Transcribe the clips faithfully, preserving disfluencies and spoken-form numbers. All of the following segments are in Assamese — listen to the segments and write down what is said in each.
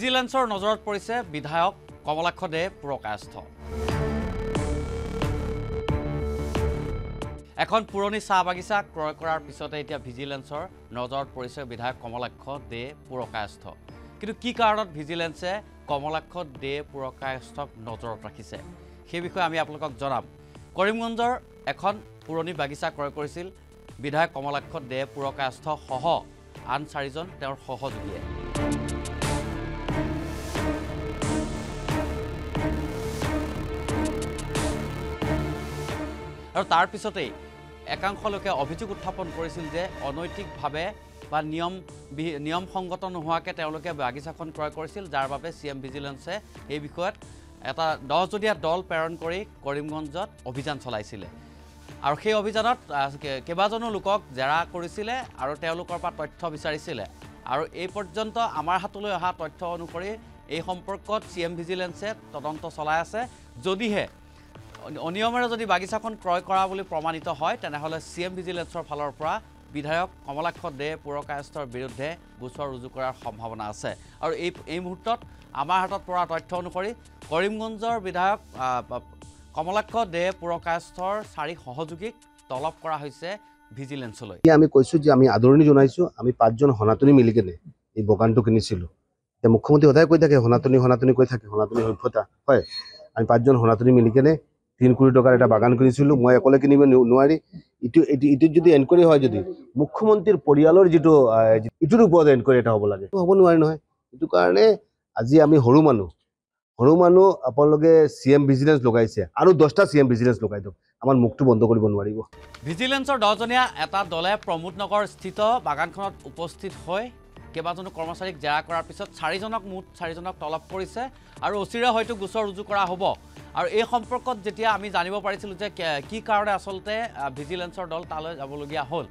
ভিজিলেন্সৰ নজৰত পৰিছে বিধায়ক কমলাক্ষ দে পুৰকায়স্থ। এখন পুৰণি চাহ বাগিচা ক্ৰয় কৰাৰ পিছতে এতিয়া ভিজিলেন্সৰ নজৰত পৰিছে বিধায়ক কমলাক্ষ দে পুৰকায়স্থ। কিন্তু কি কাৰণত ভিজিলেন্সে কমলাক্ষ দে পুৰকায়স্থক নজৰত ৰাখিছে সেই বিষয়ে আমি আপোনালোকক জনাম। কৰিমগঞ্জৰ এখন পুৰণি বাগিচা ক্ৰয় কৰিছিল বিধায়ক কমলাক্ষ দে পুৰকায়স্থ সহ আন চাৰিজন তেওঁৰ সহযোগীয়ে। আৰু তাৰ পিছতে একাংশ লোকে অভিযোগ উত্থাপন কৰিছিল যে অনৈতিকভাৱে বা নিয়ম নিয়ম সংগত নোহোৱাকৈ তেওঁলোকে বাগিচাখন ক্ৰয় কৰিছিল, যাৰ বাবে চি এম ভিজিলেন্সে এই বিষয়ত এটা দহজনীয়া দল প্ৰেৰণ কৰি কৰিমগঞ্জত অভিযান চলাইছিলে। আৰু সেই অভিযানত কেইবাজনো লোকক জেৰা কৰিছিলে আৰু তেওঁলোকৰ পৰা তথ্য বিচাৰিছিলে। আৰু এই পৰ্যন্ত আমাৰ হাতলৈ অহা তথ্য অনুসৰি এই সম্পৰ্কত চি এম ভিজিলেন্সে তদন্ত চলাই আছে। যদিহে অনিয়মেৰে যদি বাগিচাখন ক্ৰয় কৰা বুলি প্ৰমাণিত হয় তেনেহ'লে চি এম ভিজিলেন্সৰ ফালৰ পৰা বিধায়ক কমলাক্ষ দে পুৰকায়স্থৰ বিৰুদ্ধে গোচৰ ৰুজু কৰাৰ সম্ভাৱনা আছে। আৰু এই এই মুহূৰ্তত আমাৰ হাতত পৰা তথ্য অনুসৰি কৰিমগঞ্জৰ বিধায়ক কমলাক্ষ দে পুৰকায়স্থৰ চাৰি সহযোগীক তলব কৰা হৈছে ভিজিলেন্সলৈ। আমি কৈছোঁ যে আমি আদৰণি জনাইছোঁ। আমি পাঁচজন সনাতনী মিলি কিনে এই বাগানটো কিনিছিলোঁ। এতিয়া মুখ্যমন্ত্ৰী সদায় কৈ থাকে সনাতনী সনাতনী কৈ থাকে, সনাতনী সভ্যতা হয়। আমি পাঁচজন সনাতনী মিলি কিনে তিন কোটি টাকার একটা বাগান কিনেছিল। মানে অকলে কিনব নি। ইট যদি এনকোয়ারি হয়, যদি মুখ্যমন্ত্রীর পরিয়ালের যেটার উপর এনকোয়ারি এটা হব লাগে, হব নয় নহয়। এই কারণে আজি আমি সর মানুষ সর মানুষ আপনাদের সি এম ভিজিলেন্স লগাইছে আর দশটা সি এম ভিজিলেন্স লগাই দিও, আমার মুখটা বন্ধ করব নোৱাৰিব। ভিজিলেন্সর দহজনীয়া এটা দলে প্রমোদনগর স্থিত বাগানখনত উপস্থিত হয়ে কেইবাজনো কর্মচারীক জেরা করার পিছত চারিজনক মুঠ চারিজনক তলব করেছে আর অচিরে হয়তো গোচর রুজু করা হব। আর এই সম্পর্কত যেতিয়া আমি জানিব পাৰিছিলোঁ যে কি কাৰণে আসলতে ভিজিলেন্সৰ দল তালৈ যাবলগীয়া হল,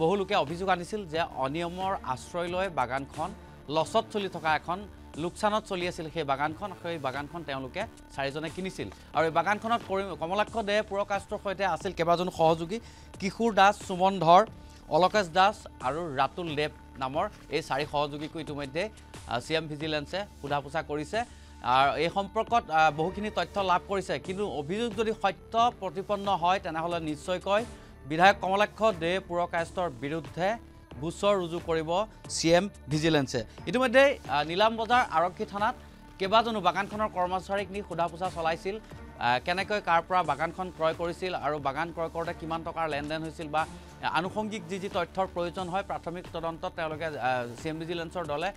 বহু লোকে অভিযোগ আনিছিল যে অনিয়মৰ আশ্রয় লয় বাগানখন লছত চলি থকা এখন লোকসানত চলি আছিল সেই বাগানখন। সেই বাগানখন তেওঁলোকে চাৰিজনে কিনিছিল আৰু এই বাগানখনত কমলাক্ষ দে পুৰকায়স্থৰ সৈতে আছিল কেইবাজন সহযোগী কিশোৰ দাস, সুমন ধৰ, অলকাশ দাস আৰু ৰাতুল লেপ নামৰ এই চাৰি সহযোগীকো ইতিমধ্যে চি এম ভিজিলেন্সে সোধা পোছা কৰিছে। আর এই সম্পর্কত বহুখিনি তথ্য লাভ করেছে। কিন্তু অভিযোগ যদি সত্য প্রতিপন্ন হয় তেনেহলে নিশ্চয়কৈ বিধায়ক কমলাক্ষ দে পুৰকায়স্থৰ বিৰুদ্ধে গোচৰ ৰুজু কৰিব চি এম ভিজিলেন্সে। ইতিমধ্যে নীলাম বজাৰ আৰক্ষী থানাত কেইবাজনো বাগানখনৰ কৰ্মচাৰীক নি সোধা পোছা চলাইছিল, কেনেকৈ কাৰ পৰা বাগানখন ক্ৰয় কৰিছিল আৰু বাগান ক্ৰয় কৰোঁতে কিমান টকাৰ লেনদেন হৈছিল বা আনুষংগিক যি যি তথ্যৰ প্ৰয়োজন হয় প্ৰাথমিক তদন্তত তেওঁলোকে চি এম ভিজিলেন্সৰ দলে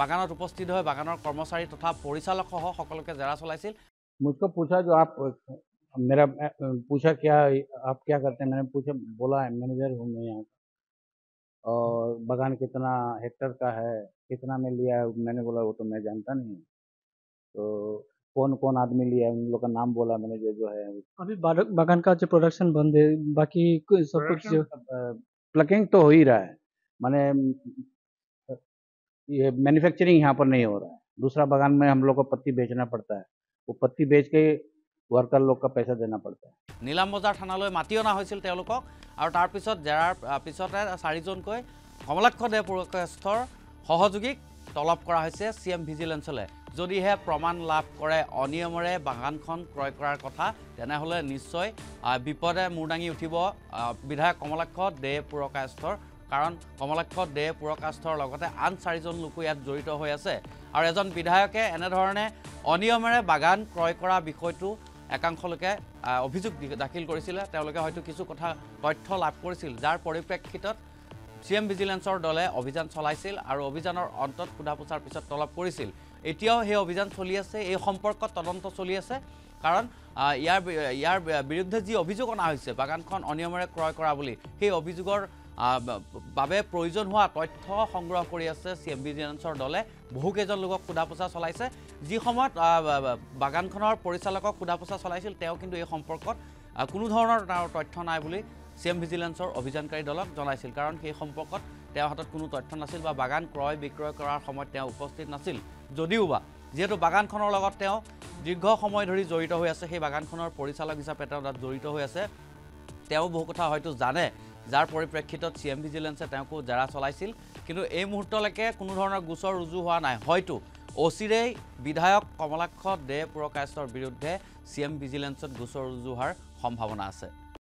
बागानत उपस्थित हुए बागानर कर्मचारी तथा परिचालक सह सकलोके जरा चलाइसिल। मुझको पूछा जो आप मेरा पूछा क्या आप क्या करते हैं, मैंने पूछा बोला है मैनेजर हूँ मैं यहाँ का, और बागान कितना हेक्टर का है कितना में लिया है मैंने बोला वो तो मैं जानता नहीं, तो कौन कौन आदमी लिया है उन लोग का नाम बोला मैनेजर जो है। अभी बागान का जो प्रोडक्शन बंद है, बाकी सब कुछ प्लकिंग तो हो ही रहा है, मैंने ये मैन्युफैक्चरिंग यहाँ पर नहीं हो रहा है। दूसरा बागान में हम लोग को पत्ती बेचना पड़ता है, वो पत्ती बेच के वर्कर लोग का पैसा देना पड़ता है। नीलाम बजार थानालय माति अना হৈছিল তেওঁলোকক আৰু তাৰ পিছত জেৰাৰ পিছতে চাৰিজনকৈ কমলাক্ষ দে পুৰকায়স্থৰ সহযোগীক তলব কৰা হৈছে চি এম ভিজিলেন্সলৈ। যদিহে প্ৰমাণ লাভ কৰে অনিয়মৰে বাগানখন ক্ৰয় কৰাৰ কথা তেনেহ'লে নিশ্চয় বিপদে মূৰ দাঙি উঠিব বিধায়ক কমলাক্ষ দে পুৰকায়স্থৰ। কাৰণ কমলাক্ষ দে পুৰকায়স্থৰ লগতে আন চাৰিজন লোক ইয়াত জড়িত হৈ আছে। আৰু এজন বিধায়কে এনেধৰণে অনিয়মেৰে বাগান ক্ৰয় কৰা বিষয়টো একাংশ লোকে অভিযোগ দাখিল কৰিছিল। তেওঁলোকে হয়তো কিছু কথা তথ্য লাভ কৰিছিল, যাৰ পৰিপ্ৰেক্ষিতত চি এম ভিজিলেন্সৰ দলে অভিযান চলাইছিল আৰু অভিযানৰ অন্তত সোধা পোছাৰ পিছত তলব কৰিছিল। এতিয়াও সেই অভিযান চলি আছে, এই সম্পৰ্কত তদন্ত চলি আছে। কাৰণ ইয়াৰ ইয়াৰ বিৰুদ্ধে যি অভিযোগ অনা হৈছে বাগানখন অনিয়মেৰে ক্ৰয় কৰা বুলি, সেই অভিযোগৰ বাবে প্ৰয়োজন হওয়া তথ্য সংগ্ৰহ কৰে আছে চি এম ভিজিলেন্সৰ দলে। বহুকেজন লোকক সোধা পোছা চলাইছে। যি সময়ত বাগানখনৰ পৰিচালকক সোধা পোছা চলাইছিল তেওঁ কিন্তু এই সম্পৰ্কত কোনো ধৰণৰ তথ্য নাই বুলি চি এম ভিজিলেন্সৰ অভিযানকাৰী দলক জানাইছিল। কাৰণ সেই সম্পৰ্কত তেওঁৰ হাতত কোনো তথ্য নাছিল বা বাগান ক্ৰয় বিক্ৰয় কৰাৰ সময়ত তেওঁ উপস্থিত নাছিল। যদিওবা যেহেতু বাগানখনৰ লগত তেওঁ দীৰ্ঘ সময় ধৰি জড়িত হৈ আছে, সেই বাগানখনৰ পরিচালক হিচাপে তেওঁ তাত জড়িত হৈ আছে, তেওঁ বহু কথা হয়তো জানে, যাৰ পৰিপ্ৰেক্ষিতত চি এম ভিজিলেন্সে তেওঁকো জেৰা চলাইছিল। কিন্তু এই মুহূৰ্তলৈকে কোনো ধৰণৰ গোচৰ ৰুজু হোৱা নাই। হয়তো অচিৰেই বিধায়ক কমলাক্ষ দে পুৰকায়স্থৰ বিৰুদ্ধে সিএম ভিজিলেন্সত গোচৰ ৰুজুহাৰ সম্ভাৱনা আছে।